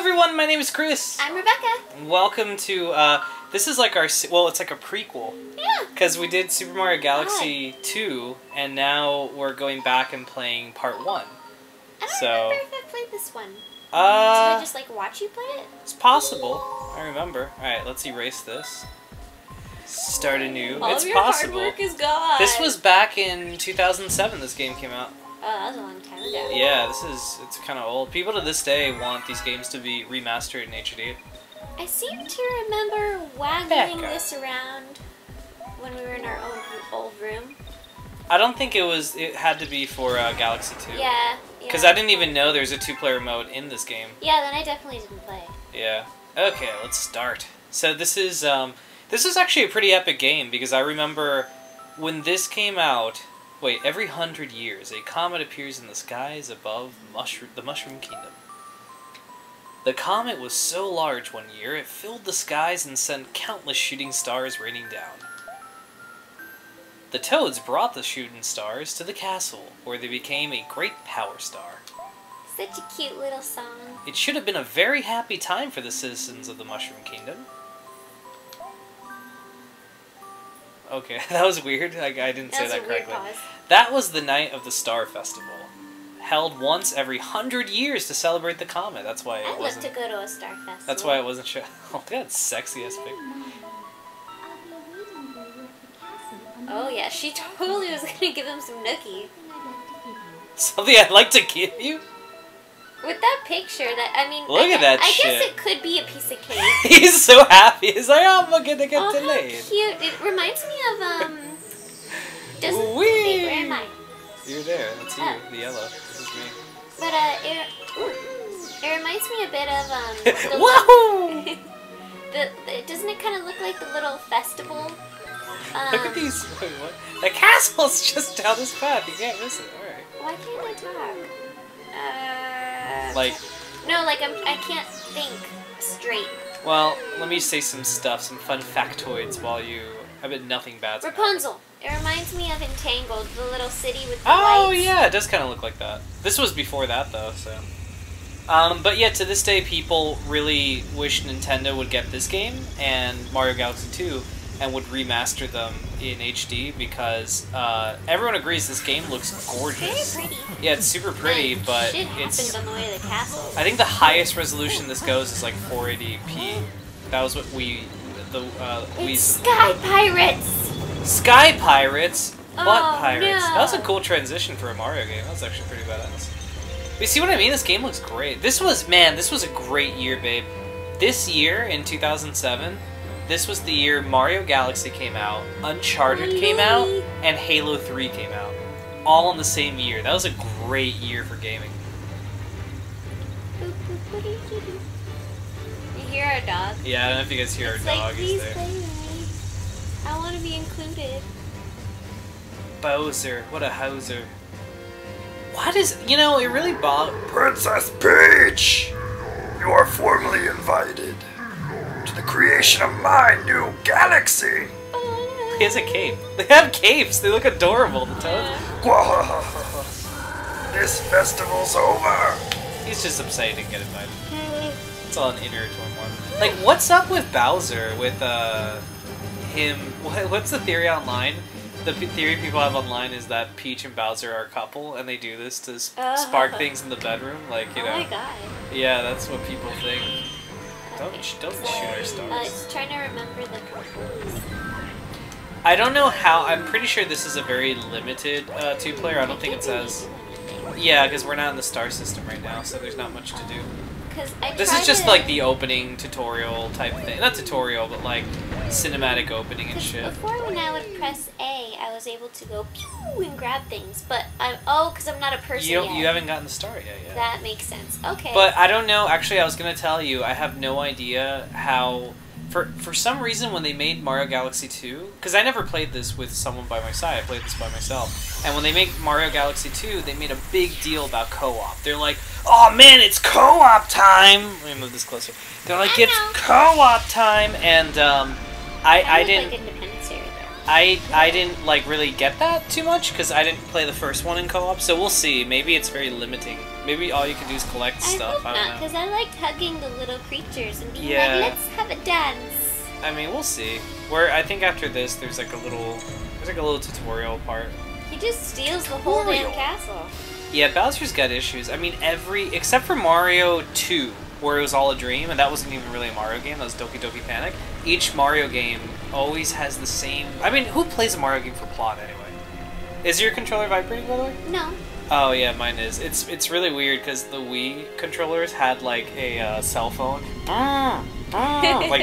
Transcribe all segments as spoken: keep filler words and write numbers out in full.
everyone, my name is Chris. I'm Rebecca. Welcome to, uh, this is like our, well, it's like a prequel. Yeah. Because we did Super Mario Galaxy God. two, and now we're going back and playing part one. I don't so, remember if I played this one. Uh, Did I just, like, watch you play it? It's possible. I remember. Alright, let's erase this. Start anew. All it's of your possible. Hard work is gone. This was back in two thousand seven this game came out. Oh, that was a long time ago. Yeah, this is, it's kind of old. People to this day want these games to be remastered in H D. I seem to remember wagging this around when we were in our own old room. I don't think it was, it had to be for uh, Galaxy two. Yeah. Because yeah. I didn't even know there's a two-player mode in this game. Yeah, then I definitely didn't play. Yeah. Okay, let's start. So this is, um, this is actually a pretty epic game because I remember when this came out. Wait, every hundred years, a comet appears in the skies above mushroom, the Mushroom Kingdom. The comet was so large one year, it filled the skies and sent countless shooting stars raining down. The Toads brought the shooting stars to the castle, where they became a great power star. Such a cute little song. It should have been a very happy time for the citizens of the Mushroom Kingdom. Okay, that was weird. I, I didn't say that correctly. That was the night of the Star Festival, held once every hundred years to celebrate the comet. That's why it I'd wasn't. I'd love to go to a Star Festival. That's why it wasn't shown. Oh, that's sexy as pig. Oh yeah, she totally was gonna give him some nookie. Something I'd like to give you. With that picture, that I mean, look I, at that I shit. I guess it could be a piece of cake. He's so happy. He's like, oh, I'm gonna get oh, delayed. How cute! It reminds me of um. Doesn't wait, where am I? You're there. That's you. Oh. The yellow. This is me. But uh, it ooh, it reminds me a bit of um. The Whoa! the, the doesn't it kind of look like the little festival? Um, look at these. Wait, what? The castle's just down this path. You can't miss it. All right. Why can't I talk? Uh. Like, no, like I'm, I can't think straight. Well, let me say some stuff, some fun factoids while you. I bet nothing bad's Rapunzel. It reminds me of Entangled, the little city with the oh lights. Yeah, it does kind of look like that. This was before that though, so. Um, but yeah, to this day, people really wish Nintendo would get this game and Mario Galaxy two and would remaster them in H D because uh, everyone agrees this game looks gorgeous. Very pretty. Yeah, it's super pretty, like, but shit it's. On the way to the castle. I think the highest resolution this goes is like four eighty p. That was what we, the uh, we. Sky Pirates. Sky Pirates, but oh, pirates. No. That was a cool transition for a Mario game. That was actually pretty badass. But you see what I mean? This game looks great. This was man. This was a great year, babe. This year in two thousand seven. This was the year Mario Galaxy came out, Uncharted came out, and Halo three came out. All in the same year. That was a great year for gaming. You hear our dog? Yeah, I don't know if you guys hear it's our like, dog. Please play with me. I want to be included. Bowser. What a hoser. What is... You know, it really bothers... Princess Peach! You are formally invited. To the creation of my new galaxy! He has a cape. They have capes! They look adorable, the Toads. This festival's over! He's just upset he didn't get invited. It's all an inner turmoil. Like, what's up with Bowser? With, uh... him... What's the theory online? The theory people have online is that Peach and Bowser are a couple, and they do this to uh, spark things in the bedroom. Like, you oh know... Oh my god. Yeah, that's what people think. Don't, don't shoot our stars. Uh, just trying to remember the controls. I don't know how. I'm pretty sure this is a very limited uh, two-player. I don't think it says. Yeah, because we're not in the star system right now, so there's not much to do. I this is just to... like the opening tutorial type thing. Not tutorial, but like cinematic opening and shit. Before, when I would press A, I was able to go pew and grab things, but I'm oh, because I'm not a person. You don't, yet. You haven't gotten the star yet. Yeah. That makes sense. Okay. But I don't know. Actually, I was gonna tell you. I have no idea how. For for some reason, when they made Mario Galaxy two, because I never played this with someone by my side. I played this by myself. And when they made Mario Galaxy two, they made a big deal about co-op. They're like, oh man, it's co-op time! Let me move this closer. They're like, I it's co-op time! And um, I, I, I didn't... Like Independence Day, I I didn't like really get that too much because I didn't play the first one in co-op, so we'll see. Maybe it's very limiting. Maybe all you can do is collect I stuff. Hope I don't not, know. Because I liked hugging the little creatures and being yeah. like, "Let's have a dance." I mean, we'll see. Where I think after this, there's like a little, there's like a little tutorial part. He just steals the whole damn castle. Yeah, Bowser's got issues. I mean, every except for Mario two, where it was all a dream, and that wasn't even really a Mario game. That was Doki Doki Panic. Each Mario game always has the same. I mean, who plays a Mario game for plot anyway? Is your controller vibrating, by the way? No. Oh yeah, mine is. It's it's really weird because the Wii controllers had like a uh, cell phone, like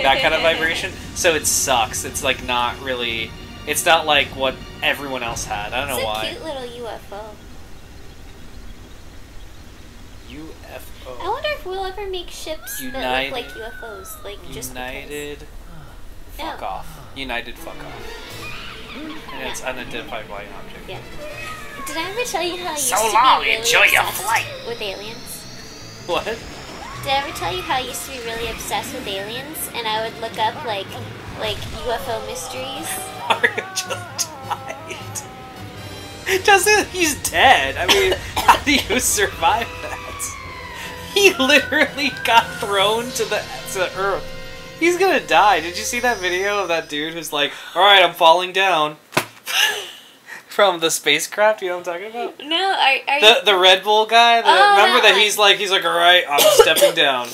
that kind of vibration. So it sucks. It's like not really. It's not like what everyone else had. I don't it's know a why. Cute little U F O. U F O. I wonder if we'll ever make ships United, that look like U F Os, like just United. Because. Fuck no. off. United, fuck off. And yeah. it's unidentified flying object. Yeah. Did I ever tell you how I used so to long, be really enjoy your flight. with aliens? What? Did I ever tell you how I used to be really obsessed with aliens, and I would look up like like U F O mysteries? Mario just died. Doesn't he's dead? I mean, how do you survive that? He literally got thrown to the to the earth. He's gonna die. Did you see that video of that dude who's like, "All right, I'm falling down." From the spacecraft, you know what I'm talking about? No, are, are the you... the Red Bull guy. The, oh, remember that, that he's like he's like all right, I'm stepping down.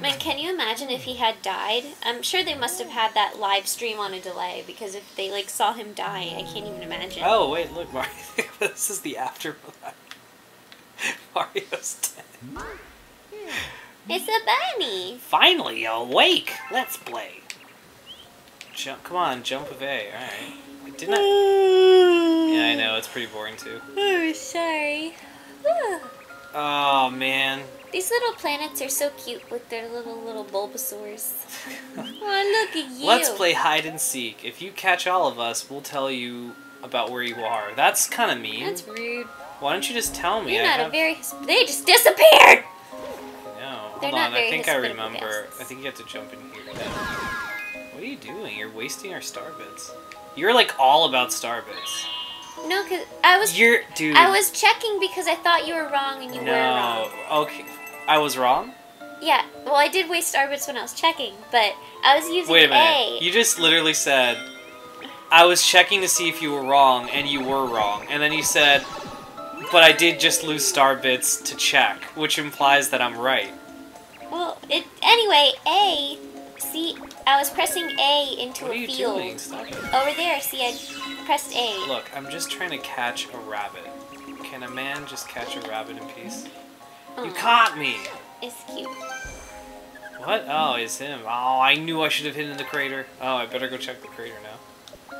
Man, can you imagine if he had died? I'm sure they must have had that live stream on a delay because if they like saw him die, I can't even imagine. Oh wait, look, Mario. This is the aftermath. Mario's dead. It's a bunny. Finally awake. Let's play. Jump! Come on, jump with A. All right. Didn't I? Yeah, I know, it's pretty boring too. Oh, sorry. Oh. Oh, man. These little planets are so cute with their little, little Bulbasaurs. Oh, look at you. Let's play hide and seek. If you catch all of us, we'll tell you about where you are. That's kind of mean. That's rude. Why don't you just tell me? They're not I have... a very... They just disappeared! No, hold They're on, not very I think I remember. Guests. I think you have to jump in here. What are you doing? You're wasting our star bits. You're like all about star bits. No, cause I was You're, dude. I was checking because I thought you were wrong and you no. were wrong. No, okay, I was wrong. Yeah, well, I did waste star bits when I was checking, but I was using A. Wait a minute, a. you just literally said I was checking to see if you were wrong and you were wrong, and then you said, but I did just lose star bits to check, which implies that I'm right. Well, it anyway A. See, I was pressing A into what a are you field. Doing? Stop it. Over there, see, I pressed A. Look, I'm just trying to catch a rabbit. Can a man just catch a rabbit in peace? Oh. You caught me! It's cute. What? Oh, it's him. Oh, I knew I should have hidden in the crater. Oh, I better go check the crater now.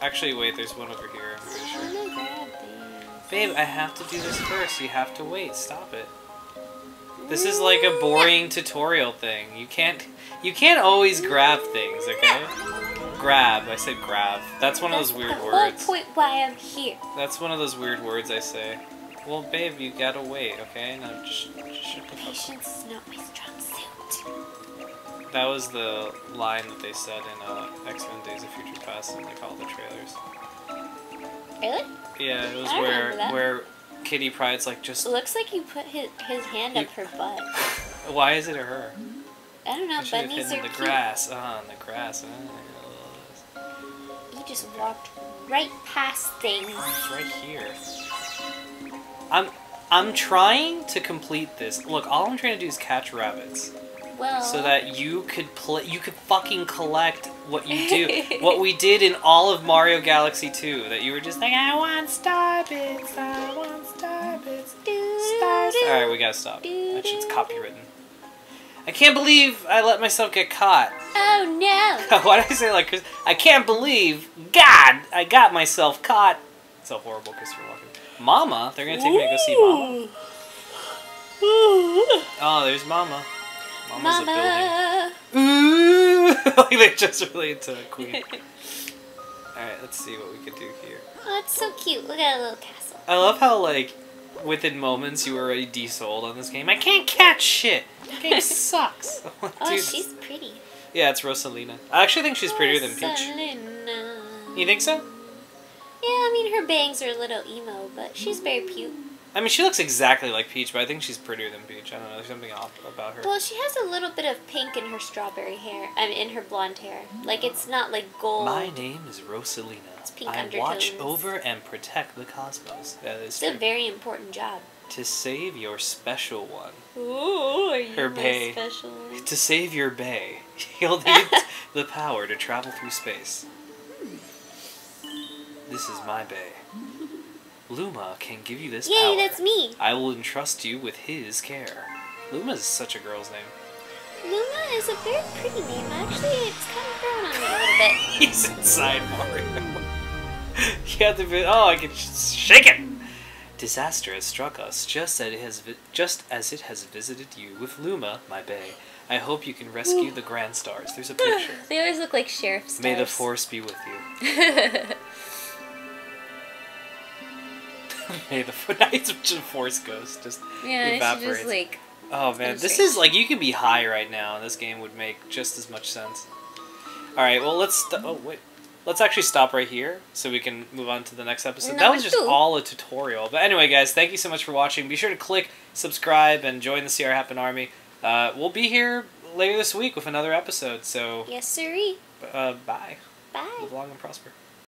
Actually, wait, there's one over here. I'm pretty sure. I'm gonna grab these. Babe, I have to do this first. You have to wait. Stop it. This is like a boring tutorial thing. You can't, you can't always grab things, okay? Grab. I said grab. That's one of those weird words. That's the whole point why I'm here. That's one of those weird words I say. Well, babe, you gotta wait, okay? No, just, just shut the fuck up. Patience is not my strong suit. That was the line that they said in uh, X-Men: Days of Future Past in like all the trailers. Really? Yeah, it was where where. Kitty Pryde's like just... Looks like you put his, his hand you, up her butt. Why is it a her? I don't know, bunnies are in the cute. grass, uh, in the grass. Uh, you just walked right past things. It's right here. I'm, I'm trying to complete this. Look, all I'm trying to do is catch rabbits. Well... So that you could play, you could fucking collect what you do. What we did in all of Mario Galaxy two, that you were just like, I want star bits, I want... Alright, we gotta stop. That shit's copywritten. I can't believe I let myself get caught. Oh no! Why did I say like Chris? I can't believe, God, I got myself caught. It's so horrible, Christopher Walken. Mama? They're gonna take Ooh. me to go see Mama. Ooh. Oh, there's Mama. Mama's Mama. a building. Ooh! Like they just really into Queen. Alright, let's see what we can do here. Oh, it's so cute. Look at a little castle. I love how, like, within moments, you were already desold on this game. I can't catch shit. This game sucks. Dude, oh, she's pretty. Yeah, it's Rosalina. I actually think she's prettier Rosalina. than Peach. You think so? Yeah, I mean, her bangs are a little emo, but she's very cute. I mean, she looks exactly like Peach, but I think she's prettier than Peach. I don't know. There's something off about her. Well, she has a little bit of pink in her strawberry hair. I mean, in her blonde hair. Like, it's not, like, gold. My name is Rosalina. It's pink I undertones. Watch over and protect the cosmos. That is It's true. A very important job. To save your special one. Ooh, are you her bae. Special one? To save your bae, you'll need the power to travel through space. This is my bae. Luma can give you this Yay, power. Yay, that's me! I will entrust you with his care. Luma is such a girl's name. Luma is a very pretty name. Actually, it's kind of grown on me a little bit. He's inside Mario. You have to be, oh, I can sh shake it! Disaster has struck us, just as it has, vi just as it has visited you with Luma, my bae. I hope you can rescue Ooh. The Grand Stars. There's a picture. They always look like sheriff's stars. May the force be with you. Hey, the Knights of the Force Ghost just yeah, evaporates. Just, like, oh man, this strange. Is like you can be high right now, and this game would make just as much sense. All right, well let's. Oh wait, let's actually stop right here so we can move on to the next episode. That was just two. all a tutorial. But anyway, guys, thank you so much for watching. Be sure to click subscribe and join the C R Happen Army. Uh, we'll be here later this week with another episode. So yes, sirree. Uh, bye. Bye. Live long and prosper.